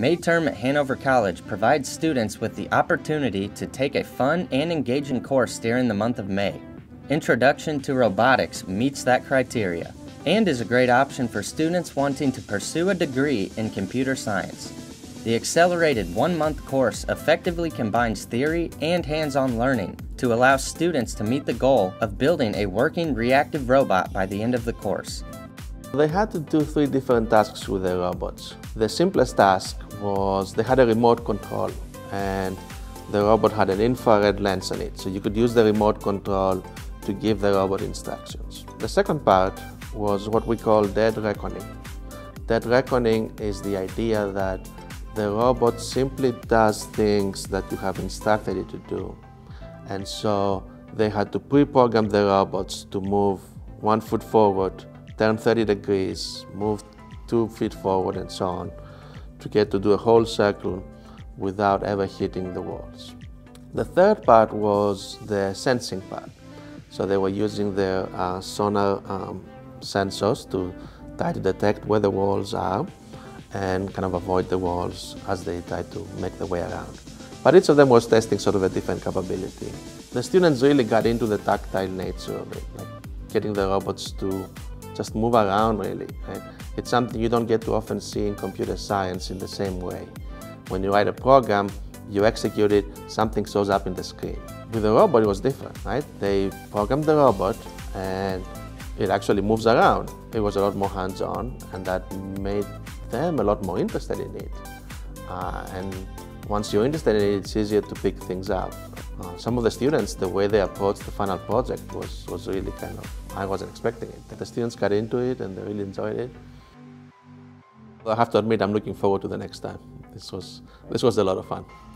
Midterm at Hanover College provides students with the opportunity to take a fun and engaging course during the month of May. Introduction to Robotics meets that criteria and is a great option for students wanting to pursue a degree in computer science. The accelerated one-month course effectively combines theory and hands-on learning to allow students to meet the goal of building a working reactive robot by the end of the course. They had to do three different tasks with the robots. The simplest task was they had a remote control, and the robot had an infrared lens on it, so you could use the remote control to give the robot instructions. The second part was what we call dead reckoning. Dead reckoning is the idea that the robot simply does things that you have instructed it to do. And so they had to pre-program the robots to move 1 foot forward, turn 30 degrees, move 2 feet forward, and so on, to get to do a whole circle without ever hitting the walls. The third part was the sensing part. So they were using their sonar sensors to try to detect where the walls are and kind of avoid the walls as they try to make their way around. But each of them was testing sort of a different capability. The students really got into the tactile nature of it, like getting the robots to just move around, really. Right? It's something you don't get to often see in computer science in the same way. When you write a program, you execute it, something shows up in the screen. With the robot, it was different, right? They programmed the robot and it actually moves around. It was a lot more hands-on, and that made them a lot more interested in it. And once you're interested in it, it's easier to pick things up. Some of the students, the way they approached the final project was really kind of, I wasn't expecting it. The students got into it and they really enjoyed it. I have to admit, I'm looking forward to the next time. This was a lot of fun.